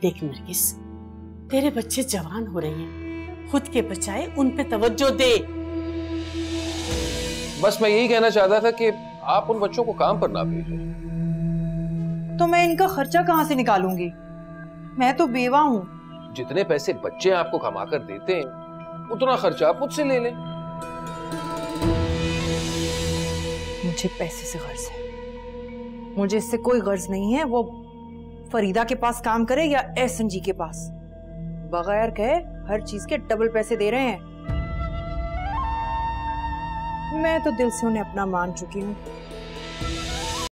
देख नरगिस, तेरे बच्चे जवान हो रहे हैं, खुद के बचाए उन पे तवज्जो दे। बस मैं यही कहना चाहता था कि आप उन बच्चों को काम पर ना भेजें। तो मैं इनका खर्चा कहाँ से निकालूंगी? मैं तो बेवा हूँ। जितने पैसे बच्चे आपको कमा कर देते हैं उतना खर्चा आप मुझसे ले लें। मुझे पैसे से गर्ज है, मुझे इससे कोई गर्ज नहीं है वो फरीदा के पास काम करे या एसएनजी के पास। बगैर कहे हर चीज के डबल पैसे दे रहे हैं। मैं तो दिल से उन्हें अपना मान चुकी हूँ।